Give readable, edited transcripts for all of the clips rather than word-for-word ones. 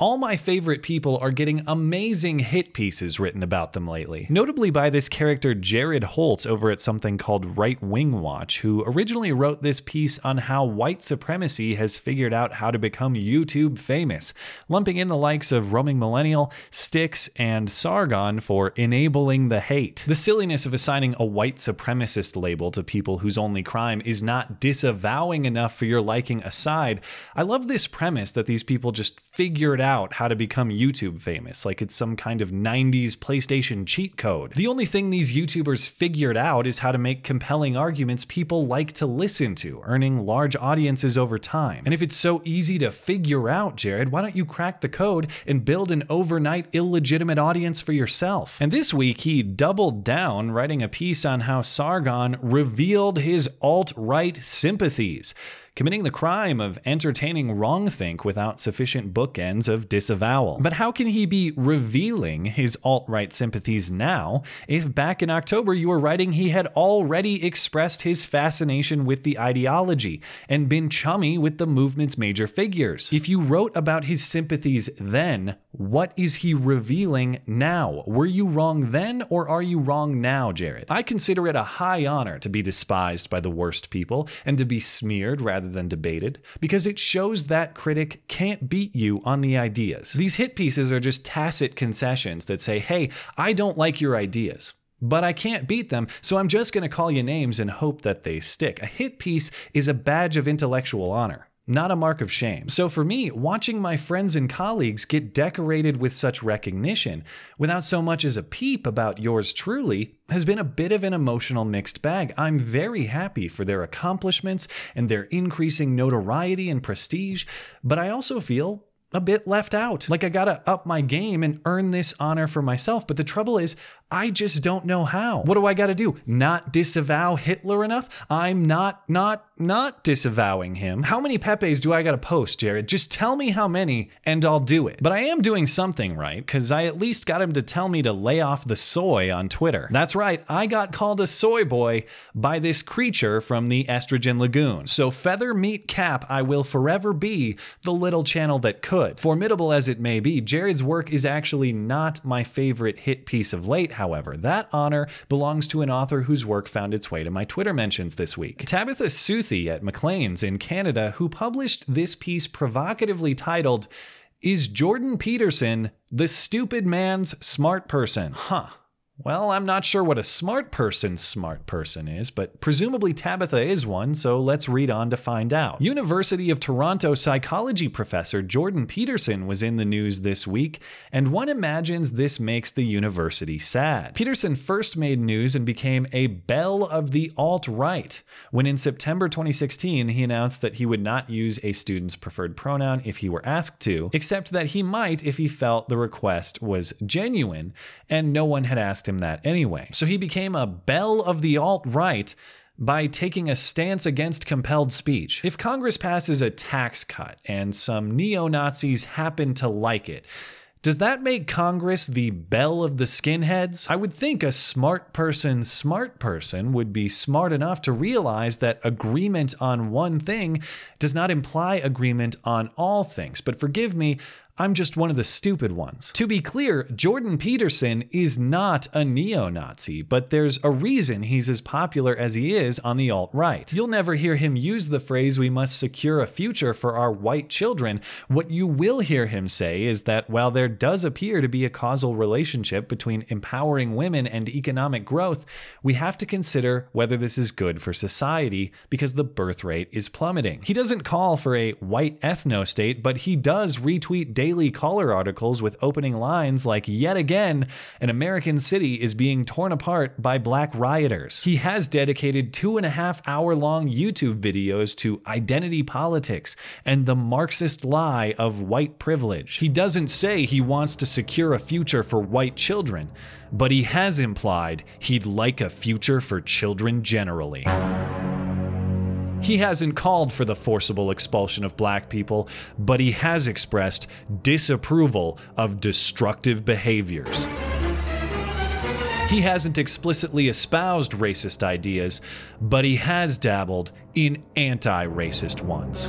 All my favorite people are getting amazing hit pieces written about them lately, notably by this character Jared Holt over at something called Right Wing Watch, who originally wrote this piece on how white supremacy has figured out how to become YouTube famous, lumping in the likes of Roaming Millennial, Styx, and Sargon for enabling the hate. The silliness of assigning a white supremacist label to people whose only crime is not disavowing enough for your liking aside, I love this premise that these people just figured out how to become YouTube famous, like it's some kind of 90s PlayStation cheat code. The only thing these YouTubers figured out is how to make compelling arguments people like to listen to, earning large audiences over time. And if it's so easy to figure out, Jared, why don't you crack the code and build an overnight illegitimate audience for yourself? And this week he doubled down, writing a piece on how Sargon revealed his alt-right sympathies, committing the crime of entertaining wrongthink without sufficient bookends of disavowal. But how can he be revealing his alt-right sympathies now if back in October you were writing he had already expressed his fascination with the ideology and been chummy with the movement's major figures? If you wrote about his sympathies then, what is he revealing now? Were you wrong then, or are you wrong now, Jared? I consider it a high honor to be despised by the worst people and to be smeared rather than debated, because it shows that critic can't beat you on the ideas. These hit pieces are just tacit concessions that say, hey, I don't like your ideas, but I can't beat them, so I'm just going to call you names and hope that they stick. A hit piece is a badge of intellectual honor, not a mark of shame. So for me, watching my friends and colleagues get decorated with such recognition without so much as a peep about yours truly has been a bit of an emotional mixed bag. I'm very happy for their accomplishments and their increasing notoriety and prestige, but I also feel a bit left out. Like I gotta up my game and earn this honor for myself, but the trouble is I just don't know how. What do I gotta do? Not disavow Hitler enough? I'm not disavowing him. How many Pepes do I gotta post, Jared? Just tell me how many and I'll do it. But I am doing something right, because I at least got him to tell me to lay off the soy on Twitter. That's right, I got called a soy boy by this creature from the estrogen lagoon. So feather meat cap, I will forever be the little channel that could. Formidable as it may be, Jared's work is actually not my favorite hit piece of late, however. That honor belongs to an author whose work found its way to my Twitter mentions this week. Tabatha Southey at Maclean's in Canada, who published this piece provocatively titled, "Is Jordan Peterson the Stupid Man's Smart Person?" Huh. Well, I'm not sure what a smart person is, but presumably Tabatha is one, so let's read on to find out. University of Toronto psychology professor Jordan Peterson was in the news this week, and one imagines this makes the university sad. Peterson first made news and became a belle of the alt-right when in September 2016 he announced that he would not use a student's preferred pronoun if he were asked to, except that he might if he felt the request was genuine and no one had asked him that anyway. So he became a belle of the alt-right by taking a stance against compelled speech. If Congress passes a tax cut and some neo-Nazis happen to like it, does that make Congress the belle of the skinheads? I would think a smart person would be smart enough to realize that agreement on one thing does not imply agreement on all things. But forgive me, I'm just one of the stupid ones. To be clear, Jordan Peterson is not a neo-Nazi, but there's a reason he's as popular as he is on the alt-right. You'll never hear him use the phrase, "we must secure a future for our white children." What you will hear him say is that while there does appear to be a causal relationship between empowering women and economic growth, we have to consider whether this is good for society because the birth rate is plummeting. He doesn't call for a white ethno-state, but he does retweet Daily Caller articles with opening lines like, "Yet again, an American city is being torn apart by black rioters." He has dedicated 2.5-hour-long YouTube videos to identity politics and the Marxist lie of white privilege. He doesn't say he wants to secure a future for white children, but he has implied he'd like a future for children generally. He hasn't called for the forcible expulsion of black people, but he has expressed disapproval of destructive behaviors. He hasn't explicitly espoused racist ideas, but he has dabbled in anti-racist ones.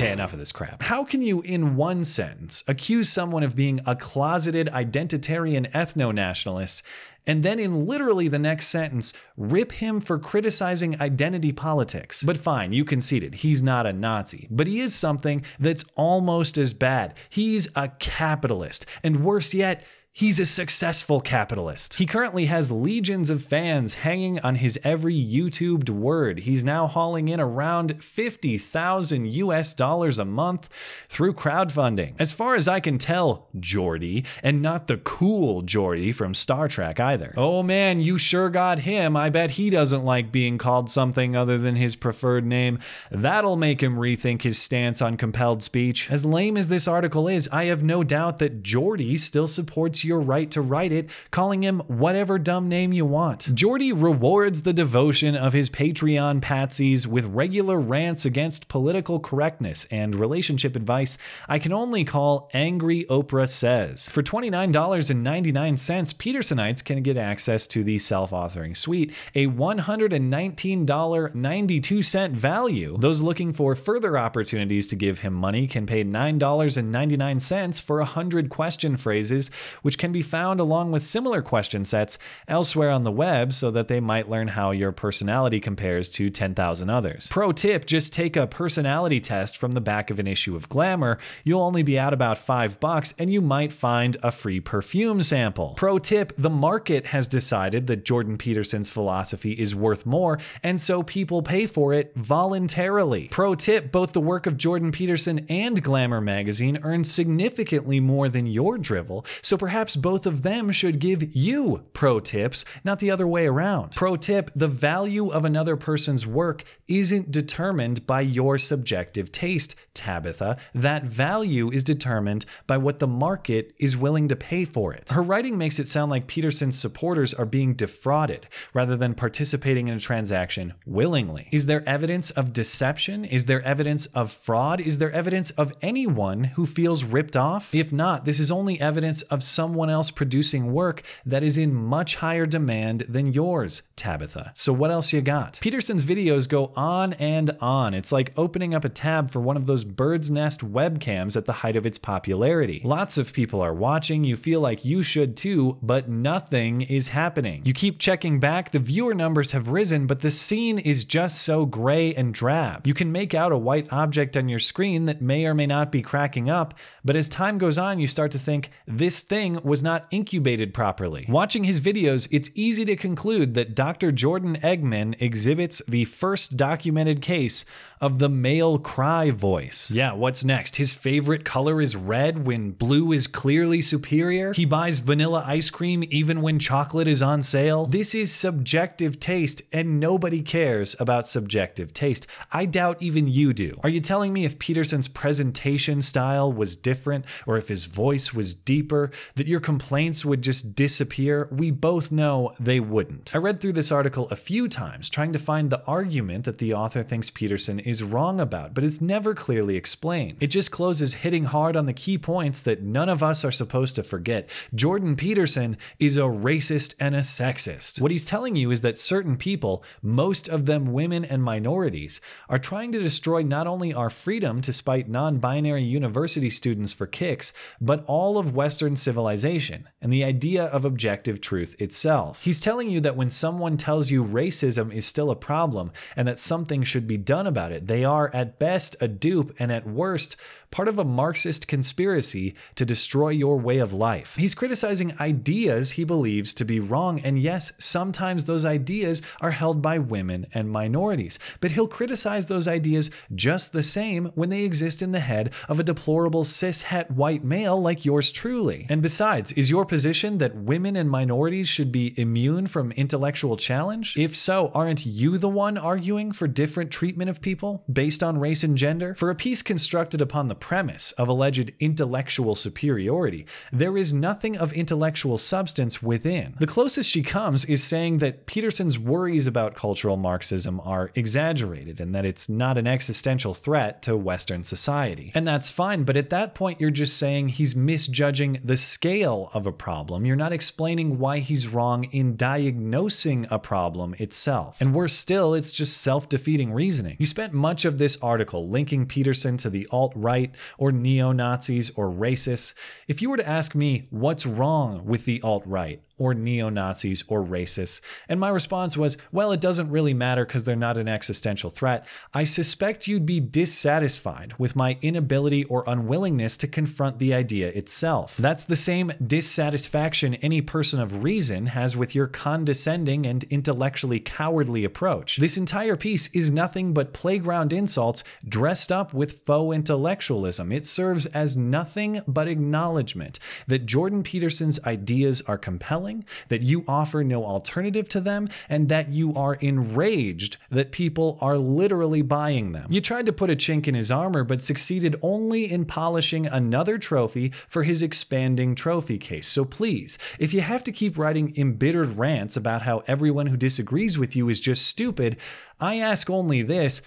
Okay, enough of this crap. How can you, in one sentence, accuse someone of being a closeted identitarian ethno-nationalist and then in literally the next sentence, rip him for criticizing identity politics? But fine, you conceded, he's not a Nazi, but he is something that's almost as bad. He's a capitalist, and worse yet, he's a successful capitalist. He currently has legions of fans hanging on his every YouTubed word. He's now hauling in around $50,000 a month through crowdfunding. As far as I can tell, Geordi, and not the cool Geordi from Star Trek either. Oh man, you sure got him. I bet he doesn't like being called something other than his preferred name. That'll make him rethink his stance on compelled speech. As lame as this article is, I have no doubt that Geordi still supports your right to write it, calling him whatever dumb name you want. Geordi rewards the devotion of his Patreon patsies with regular rants against political correctness and relationship advice I can only call Angry Oprah Says. For $29.99, Petersonites can get access to the self-authoring suite, a $119.92 value. Those looking for further opportunities to give him money can pay $9.99 for 100 question phrases, which can be found along with similar question sets elsewhere on the web so that they might learn how your personality compares to 10,000 others. Pro tip, just take a personality test from the back of an issue of Glamour. You'll only be out about $5 and you might find a free perfume sample. Pro tip, the market has decided that Jordan Peterson's philosophy is worth more and so people pay for it voluntarily. Pro tip, both the work of Jordan Peterson and Glamour magazine earn significantly more than your drivel, so perhaps both of them should give you pro tips, not the other way around. Pro tip, the value of another person's work isn't determined by your subjective taste, Tabatha. That value is determined by what the market is willing to pay for it. Her writing makes it sound like Peterson's supporters are being defrauded rather than participating in a transaction willingly. Is there evidence of deception? Is there evidence of fraud? Is there evidence of anyone who feels ripped off? If not, this is only evidence of someone else producing work that is in much higher demand than yours, Tabatha. So what else you got? Peterson's videos go on and on. It's like opening up a tab for one of those bird's nest webcams at the height of its popularity. Lots of people are watching, you feel like you should too, but nothing is happening. You keep checking back, the viewer numbers have risen, but the scene is just so gray and drab. You can make out a white object on your screen that may or may not be cracking up, but as time goes on, you start to think, this thing was not incubated properly. Watching his videos, it's easy to conclude that Dr. Jordan Eggman exhibits the first documented case of the male cry voice. Yeah, what's next? His favorite color is red when blue is clearly superior? He buys vanilla ice cream even when chocolate is on sale? This is subjective taste, and nobody cares about subjective taste. I doubt even you do. Are you telling me if Peterson's presentation style was different, or if his voice was deeper, that your complaints would just disappear? We both know they wouldn't. I read through this article a few times trying to find the argument that the author thinks Peterson is wrong about, but it's never clearly explained. It just closes hitting hard on the key points that none of us are supposed to forget. Jordan Peterson is a racist and a sexist. What he's telling you is that certain people, most of them women and minorities, are trying to destroy not only our freedom to spite non-binary university students for kicks, but all of Western civilization and the idea of objective truth itself. He's telling you that when someone tells you racism is still a problem and that something should be done about it, they are at best a dupe and at worst part of a Marxist conspiracy to destroy your way of life. He's criticizing ideas he believes to be wrong, and yes, sometimes those ideas are held by women and minorities, but he'll criticize those ideas just the same when they exist in the head of a deplorable cishet white male like yours truly. And besides, is your position that women and minorities should be immune from intellectual challenge? If so, aren't you the one arguing for different treatment of people based on race and gender? For a piece constructed upon the premise of alleged intellectual superiority, there is nothing of intellectual substance within. The closest she comes is saying that Peterson's worries about cultural Marxism are exaggerated and that it's not an existential threat to Western society. And that's fine, but at that point you're just saying he's misjudging the scale of a problem. You're not explaining why he's wrong in diagnosing a problem itself. And worse still, it's just self-defeating reasoning. You spent much of this article linking Peterson to the alt-right or neo-Nazis or racists. If you were to ask me what's wrong with the alt-right or neo-Nazis or racists, and my response was, well, it doesn't really matter because they're not an existential threat, I suspect you'd be dissatisfied with my inability or unwillingness to confront the idea itself. That's the same dissatisfaction any person of reason has with your condescending and intellectually cowardly approach. This entire piece is nothing but playground insults dressed up with faux intellectualism. It serves as nothing but acknowledgement that Jordan Peterson's ideas are compelling, that you offer no alternative to them, and that you are enraged that people are literally buying them. You tried to put a chink in his armor, but succeeded only in polishing another trophy for his expanding trophy case. So please, if you have to keep writing embittered rants about how everyone who disagrees with you is just stupid, I ask only this: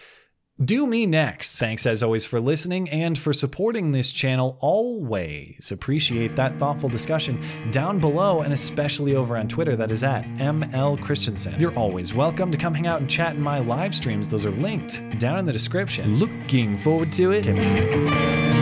do me next. Thanks as always for listening and for supporting this channel. Always appreciate that thoughtful discussion down below, and especially over on Twitter. That is at ML Christensen. You're always welcome to come hang out and chat in my live streams. Those are linked down in the description. Looking forward to it.